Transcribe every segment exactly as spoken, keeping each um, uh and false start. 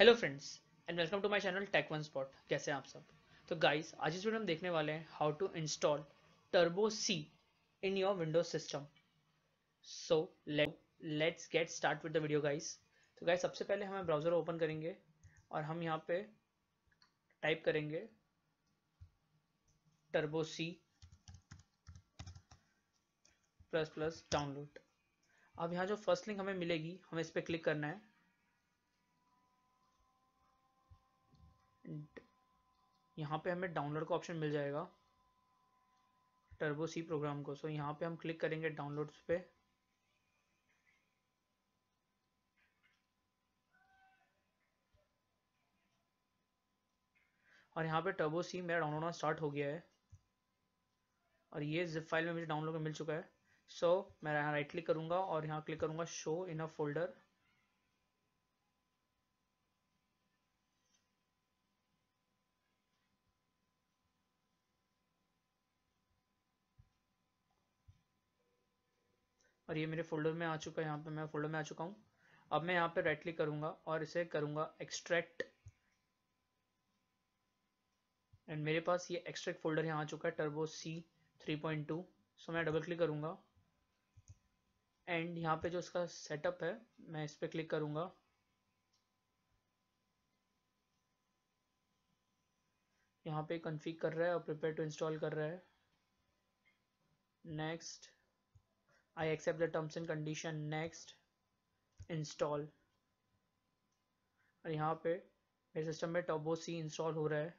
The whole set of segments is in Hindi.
Hello friends and welcome to my channel tech one spot. कैसे हैं आप सब? तो गाइस आज इस वीडियो में हम देखने वाले हैं how to install Turbo C in your Windows system. So let's get start with the video guys. तो गाइस सबसे पहले हमें ब्राउजर ओपन करेंगे और हम यहाँ पे टाइप करेंगे Turbo C plus plus download. अब यहाँ जो फर्स्ट लिंक हमें मिलेगी हमें इस पर क्लिक करना है। यहाँ पे हमें डाउनलोड का ऑप्शन मिल जाएगा टर्बो सी प्रोग्राम को। सो यहाँ पे हम क्लिक करेंगे डाउनलोड्स पे। और यहाँ पे टर्बो सी मेरा डाउनलोड होना स्टार्ट हो गया है और ये जिप फाइल में मुझे डाउनलोड मिल चुका है। सो मैं यहाँ राइट क्लिक करूंगा और यहाँ क्लिक करूंगा शो इन अ फोल्डर। और ये मेरे फोल्डर में आ चुका है। यहाँ पे मैं फोल्डर में आ चुका हूँ। अब मैं यहाँ पे राइट क्लिक करूंगा और इसे करूंगा एक्सट्रैक्ट। एंड मेरे पास ये एक्सट्रैक्ट फोल्डर यहाँ आ चुका है Turbo C three point two. So मैं डबल क्लिक करूंगा एंड यहाँ पे जो इसका सेटअप है मैं इस पर क्लिक करूंगा। यहाँ पे कॉन्फ़िगर कर रहा है और प्रिपेयर टू इंस्टॉल कर रहा है। Next, I accept the terms and condition, next, install। और यहाँ पे मेरे सिस्टम में टर्बो सी इंस्टॉल हो रहा है।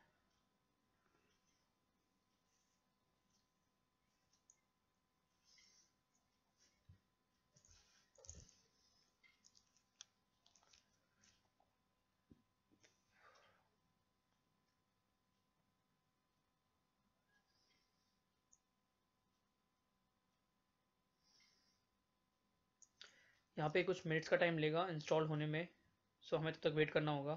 यहाँ पे कुछ मिनट्स का टाइम लेगा इंस्टॉल होने में। सो हमें तब तक वेट करना होगा।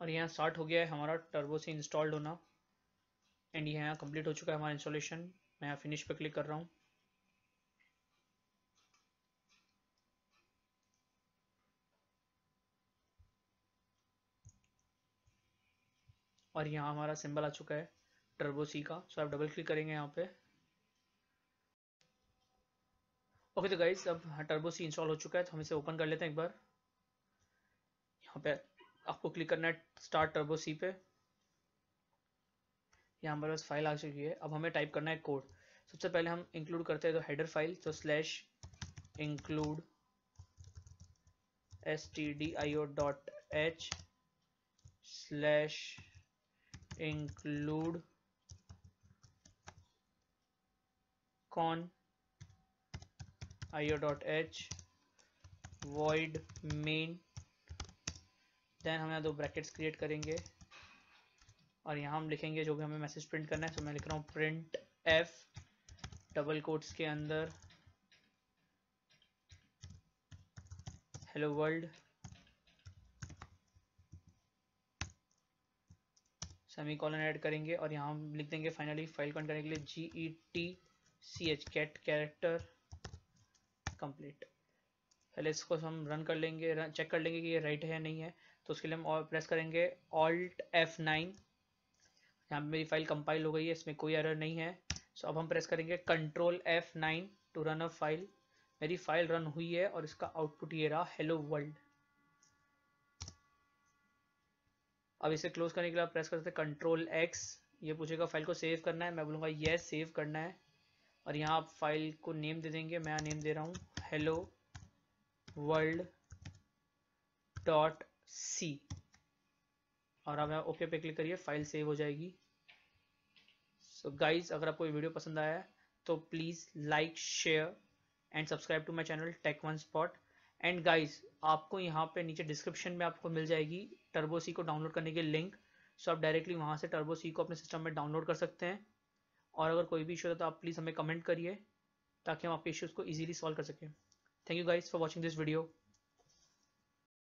और यहाँ स्टार्ट हो गया है हमारा टर्बो सी इंस्टॉल्ड होना। एंड यहाँ कंप्लीट हो चुका है हमारा इंस्टॉलेशन। मैं यहाँ फिनिश पे क्लिक कर रहा हूँ। और यहाँ हमारा सिंबल आ चुका है टर्बो सी का। सो आप डबल क्लिक करेंगे यहाँ पे। ओके तो गाइज अब टर्बो सी इंस्टॉल हो चुका है तो हम इसे ओपन कर लेते हैं एक बार। यहाँ पे आपको क्लिक करना है स्टार्ट टर्बो सी पे। यहाँ हमारे पास फाइल आ चुकी है। अब हमें टाइप करना है कोड। सबसे पहले हम इंक्लूड करते हैं तो हेडर फाइल। तो slash include S T D I O dot H slash include con io.h void main। Then हम यहाँ दो ब्रैकेट्स क्रिएट करेंगे और यहाँ हम लिखेंगे जो भी हमें मैसेज प्रिंट करना है। तो मैं लिख रहा हूँ प्रिंट एफ डबल कोट्स के अंदर hello world semicolon add करेंगे। और यहाँ हम लिख देंगे फाइनली फाइल को करने के लिए G E T C H cat character complete. पहले इसको हम रन कर लेंगे, रन चेक कर लेंगे कि ये राइट है या नहीं है। तो उसके लिए हम और प्रेस करेंगे ऑल्ट एफ नाइन। यहाँ मेरी फाइल कंपाइल हो गई है, इसमें कोई एरर नहीं है। सो अब हम प्रेस करेंगे control F nine to run a file. मेरी फाइल रन हुई है और इसका आउटपुट ये रहा हेलो वर्ल्ड। अब इसे क्लोज करने के लिए आप प्रेस करते हैं कंट्रोल एक्स। ये पूछेगा फाइल को सेव करना है, मैं बोलूँगा यस सेव करना है। और यहाँ आप फाइल को नेम दे देंगे। मैं नेम दे रहा हूँ हेलो वर्ल्ड डॉट सी। और अब ओके पे क्लिक करिए, फाइल सेव हो जाएगी। सो so गाइज अगर आपको ये वीडियो पसंद आया तो please like share and subscribe to my channel tech one spot. And guys आपको यहाँ पे नीचे डिस्क्रिप्शन में आपको मिल जाएगी टर्बो सी को डाउनलोड करने के लिंक। सो आप डायरेक्टली वहाँ से टर्बो सी को अपने सिस्टम में डाउनलोड कर सकते हैं। और अगर कोई भी इशू हो तो आप प्लीज़ हमें कमेंट करिए ताकि हम आपके इश्यूज़ को इजीली सॉल्व कर सकें। Thank you guys for watching this video.